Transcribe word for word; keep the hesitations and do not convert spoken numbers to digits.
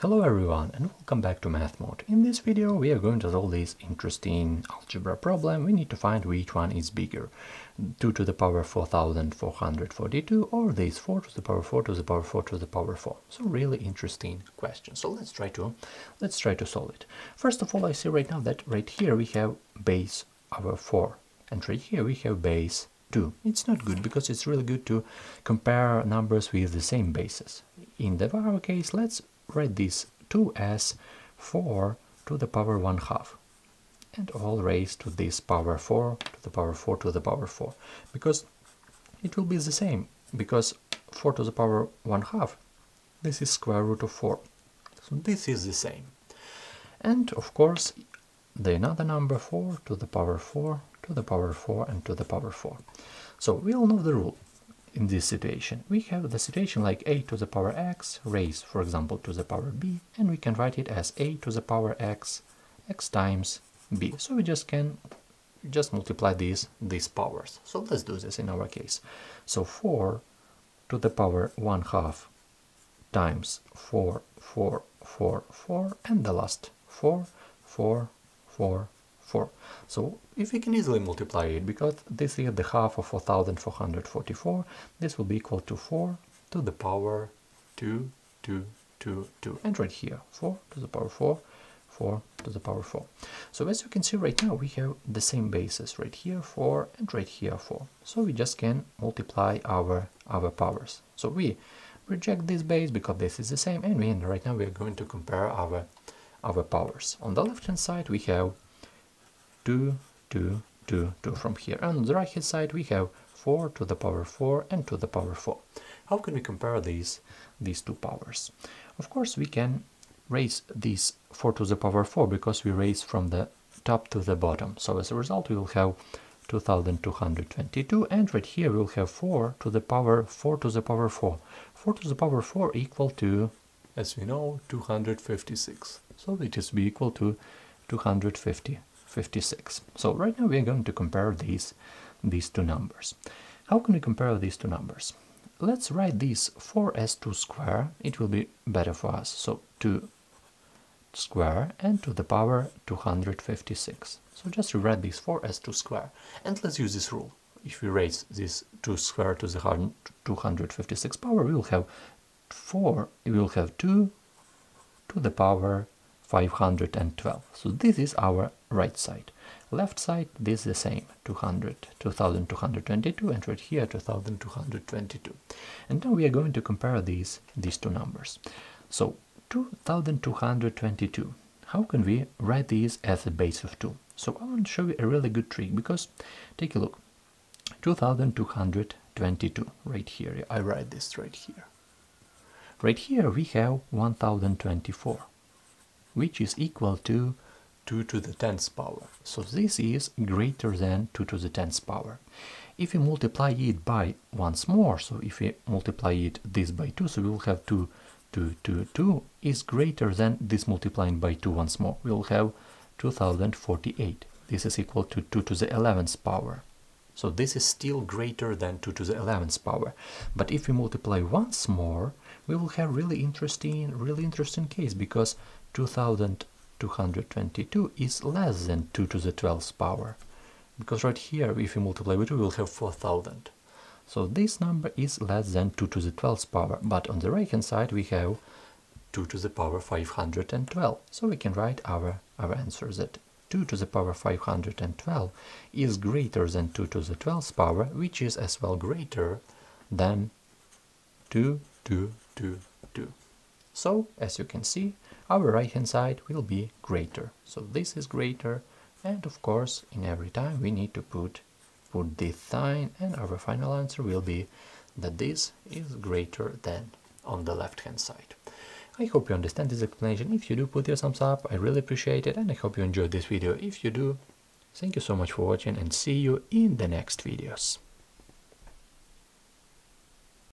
Hello everyone and welcome back to Math Mode. In this video we are going to solve this interesting algebra problem. We need to find which one is bigger, two to the power four thousand four hundred forty-two or this four to the power four to the power four to the power four. So really interesting question. So let's try to let's try to solve it. First of all, I see right now that right here we have base our four and right here we have base two. It's not good because it's really good to compare numbers with the same bases. In the our case, let's write this two as four to the power one half and all raised to this power four to the power four to the power four, because it will be the same, because four to the power one half, this is square root of four, so this is the same. And of course the another number four to the power four to the power four and to the power four. So we all know the rule. In this situation we have the situation like a to the power x raised, for example, to the power b, and we can write it as a to the power x x times b. So we just can just multiply these these powers. So let's do this in our case. So four to the power one half times four four four four and the last four four four four. So if we can easily multiply it, because this is the half of four thousand four hundred forty-four, this will be equal to four to the power two, two, two, two, and right here four to the power four, four to the power four. So as you can see right now we have the same bases, right here four and right here four. So we just can multiply our our powers. So we reject this base because this is the same, and we, and right now we are going to compare our our powers. On the left hand side we have two, two, two, two from here. And on the right hand side we have four to the power four and to the power four. How can we compare these, these two powers? Of course we can raise this four to the power four, because we raise from the top to the bottom. So as a result we will have two thousand two hundred twenty-two, and right here we will have four to the power four to the power four. four to the power four equal to, as we know, two hundred fifty-six. So it is be equal to two hundred fifty-six. So right now we are going to compare these these two numbers. How can we compare these two numbers? Let's write this four as two square. It will be better for us. So two square and to the power two hundred fifty-six. So just rewrite this four as two square. And let's use this rule. If we raise this two square to the two hundred fifty-six power, we will have four. We will have two to the power five hundred twelve. So this is our right side. Left side, this is the same, two hundred, two thousand two hundred twenty-two, and right here two thousand two hundred twenty-two. And now we are going to compare these these two numbers. So two thousand two hundred twenty-two, how can we write these as a base of two? So I want to show you a really good trick, because take a look, two thousand two hundred twenty-two, right here I write this right here. Right here we have one thousand twenty-four, which is equal to two to the tenth power. So this is greater than two to the tenth power. If we multiply it by once more, so if we multiply it this by two, so we will have two, two, two, two is greater than this multiplying by two once more. We will have two thousand forty-eight. This is equal to two to the eleventh power. So this is still greater than two to the eleventh power. But if we multiply once more, we will have really interesting, really interesting case, because two thousand two hundred twenty-two is less than two to the twelfth power. Because right here, if we multiply by two, we will have four thousand. So this number is less than two to the twelfth power. But on the right hand side, we have two to the power five hundred twelve. So we can write our, our answer that two to the power five hundred twelve is greater than two to the twelfth power, which is as well greater than two, two, two, two. So, as you can see, our right hand side will be greater. So this is greater, and of course, in every time we need to put, put this sign, and our final answer will be that this is greater than on the left hand side. I hope you understand this explanation. If you do, put your thumbs up, I really appreciate it, and I hope you enjoyed this video. If you do, thank you so much for watching, and see you in the next videos.